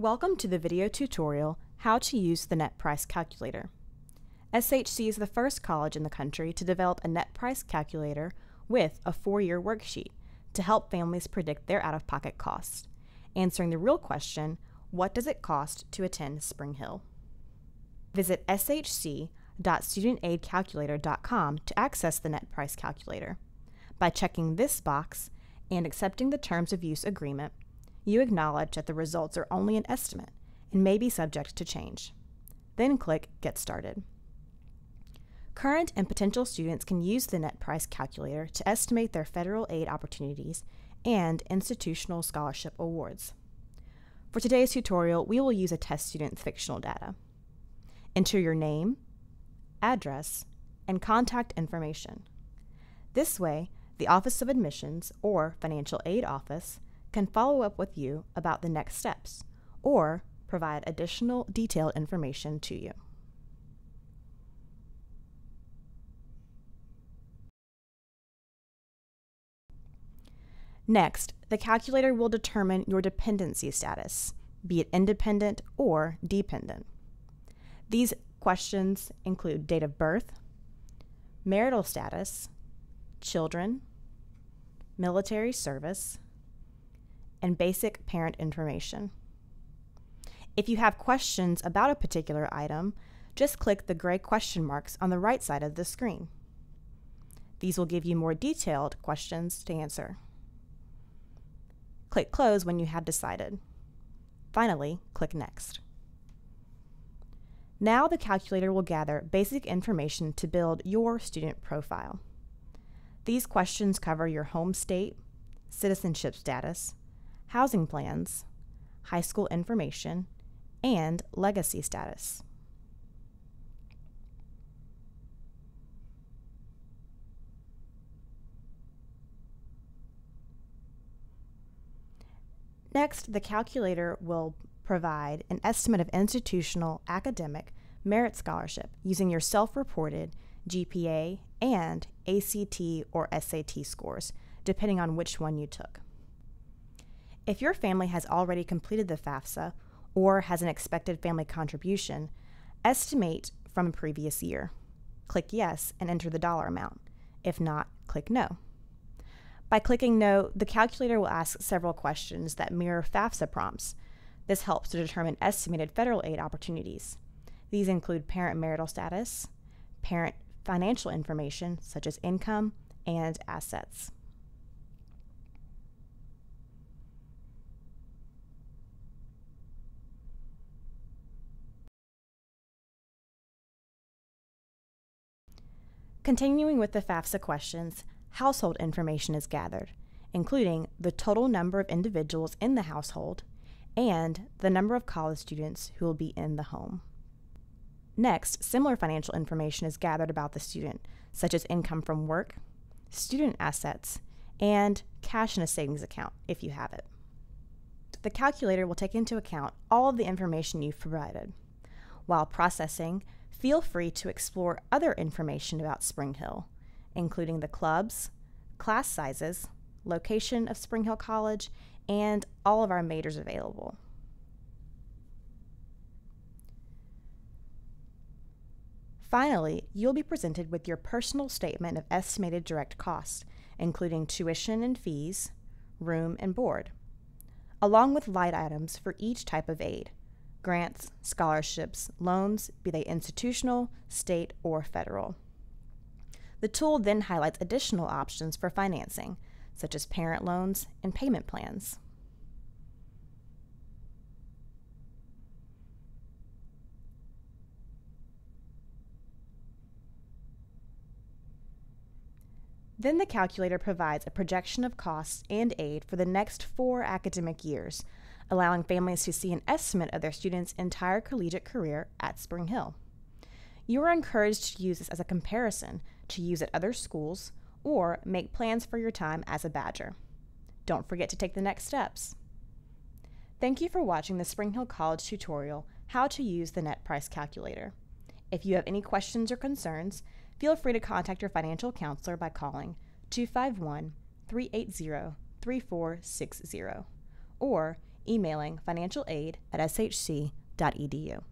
Welcome to the video tutorial, How to Use the Net Price Calculator. SHC is the first college in the country to develop a net price calculator with a 4-year worksheet to help families predict their out-of-pocket costs, answering the real question, what does it cost to attend Spring Hill? Visit shc.studentaidcalculator.com to access the net price calculator. By checking this box and accepting the terms of use agreement, you acknowledge that the results are only an estimate and may be subject to change. Then click Get Started. Current and potential students can use the Net Price Calculator to estimate their federal aid opportunities and institutional scholarship awards. For today's tutorial, we will use a test student's fictional data. Enter your name, address, and contact information. This way, the Office of Admissions or Financial Aid Office can follow up with you about the next steps or provide additional detailed information to you. Next, the calculator will determine your dependency status, be it independent or dependent. These questions include date of birth, marital status, children, military service, and basic parent information. If you have questions about a particular item, just click the gray question marks on the right side of the screen. These will give you more detailed questions to answer. Click Close when you have decided. Finally, click Next. Now the calculator will gather basic information to build your student profile. These questions cover your home state, citizenship status, housing plans, high school information, and legacy status. Next, the calculator will provide an estimate of institutional academic merit scholarship using your self-reported GPA and ACT or SAT scores, depending on which one you took. If your family has already completed the FAFSA or has an expected family contribution, estimate from a previous year. Click Yes and enter the dollar amount. If not, click No. By clicking No, the calculator will ask several questions that mirror FAFSA prompts. This helps to determine estimated federal aid opportunities. These include parent marital status, parent financial information such as income and assets. Continuing with the FAFSA questions, household information is gathered, including the total number of individuals in the household and the number of college students who will be in the home. Next, similar financial information is gathered about the student, such as income from work, student assets, and cash in a savings account if you have it. The calculator will take into account all of the information you've provided. While processing, feel free to explore other information about Spring Hill, including the clubs, class sizes, location of Spring Hill College, and all of our majors available. Finally, you'll be presented with your personal statement of estimated direct costs, including tuition and fees, room and board, along with line items for each type of aid. Grants, scholarships, loans, be they institutional, state, or federal. The tool then highlights additional options for financing, such as parent loans and payment plans. Then the calculator provides a projection of costs and aid for the next 4 academic years, allowing families to see an estimate of their students' entire collegiate career at Spring Hill. You are encouraged to use this as a comparison, to use at other schools, or make plans for your time as a Badger. Don't forget to take the next steps. Thank you for watching the Spring Hill College tutorial, How to Use the Net Price Calculator. If you have any questions or concerns, feel free to contact your financial counselor by calling 251-380-3460 or emailing financialaid@shc.edu.